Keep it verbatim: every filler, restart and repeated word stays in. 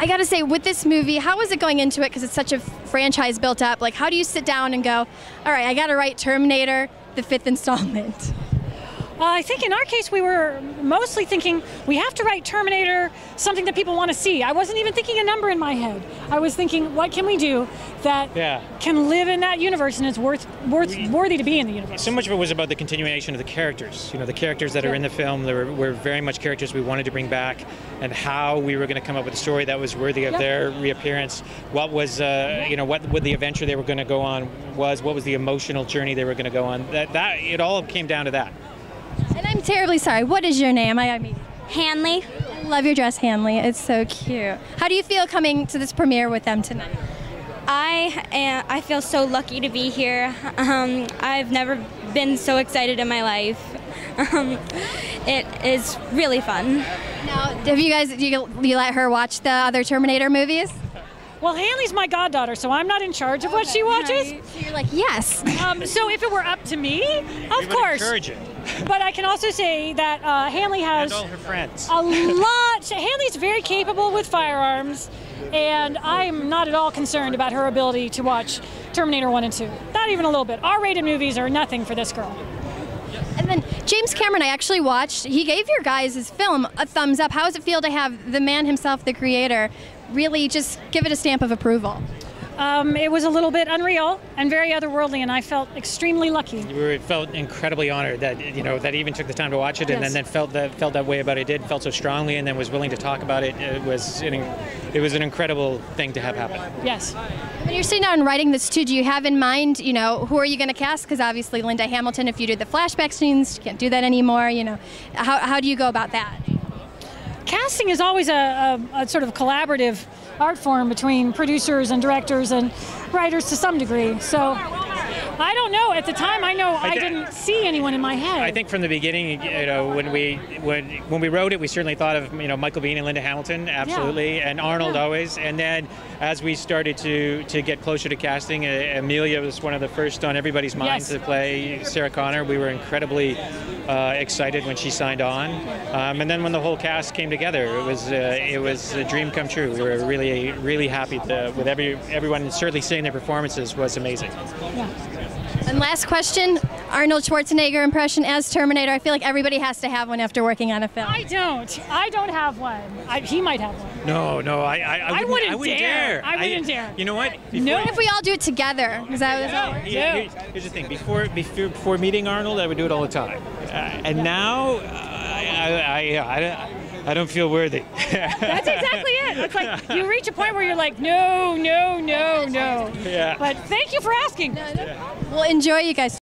I gotta say, with this movie, how was it going into it? Because it's such a franchise built up. Like, how do you sit down and go, all right, I gotta write Terminator, the fifth installment? Well, I think in our case, we were mostly thinking, we have to write Terminator, something that people want to see. I wasn't even thinking a number in my head. I was thinking, what can we do that yeah. can live in that universe and is worth, worth, worthy to be in the universe? So much of it was about the continuation of the characters. You know, the characters that yeah. are in the film there were, were very much characters we wanted to bring back, and how we were going to come up with a story that was worthy of yep. their reappearance. What was, uh, you know, what, what the adventure they were going to go on was, what was the emotional journey they were going to go on. That, that, it all came down to that. And I'm terribly sorry, what is your name? I, I mean, Hanley. I love your dress, Hanley. It's so cute. How do you feel coming to this premiere with them tonight? I am, I feel so lucky to be here. Um, I've never been so excited in my life. Um, it is really fun. Now, have you guys, do you, you let her watch the other Terminator movies? Well, Hanley's my goddaughter, so I'm not in charge of okay. what she watches. Right. So you're like, yes. Um, so if it were up to me, of you course. Encourage it. But I can also say that uh, Hanley has and all her friends. a lot. Hanley's very capable with firearms, and I'm not at all concerned about her ability to watch Terminator one and two. Not even a little bit. R rated movies are nothing for this girl. And then James Cameron, I actually watched. He gave your guys' his film a thumbs up. How does it feel to have the man himself, the creator, really just give it a stamp of approval? Um, it was a little bit unreal and very otherworldly, and I felt extremely lucky. We felt incredibly honored that you know that he even took the time to watch it, yes. and, and then felt that felt that way about it. Did felt so strongly, and then was willing to talk about it. It was an, it was an incredible thing to have happen. Yes. When you're sitting down and writing this too, do you have in mind, you know, who are you going to cast? Because obviously, Linda Hamilton, if you did the flashback scenes, you can't do that anymore. You know, how how do you go about that? Casting is always a, a, a sort of collaborative art form between producers and directors and writers to some degree. So I don't know. At the time, I know I, I didn't see anyone in my head. I think from the beginning, you know, when we when when we wrote it, we certainly thought of you know Michael Biehn and Linda Hamilton, absolutely, yeah. and Arnold yeah. always. And then as we started to to get closer to casting, uh, Amelia was one of the first on everybody's minds yes. to play Sarah Connor. We were incredibly uh, excited when she signed on, um, and then when the whole cast came together, it was uh, it was a dream come true. We were really really happy to, with every everyone, and certainly seeing their performances was amazing. Yeah. And last question, Arnold Schwarzenegger impression as Terminator. I feel like everybody has to have one after working on a film. I don't. I don't have one. I, he might have one. No, no, I I, I, wouldn't, I, wouldn't, I wouldn't dare. dare. I wouldn't I, dare. You know what? Before, no. What if we all do it together? Is that no, what yeah, here's, here's the thing. Before, before before meeting Arnold, I would do it all the time. Uh, and yeah. now, uh, I, I, I, I don't feel worthy. That's exactly it. It's like you reach a point where you're like, no, no, no, no. Yeah. But thank you for asking. No, no. Yeah. Well, enjoy, you guys.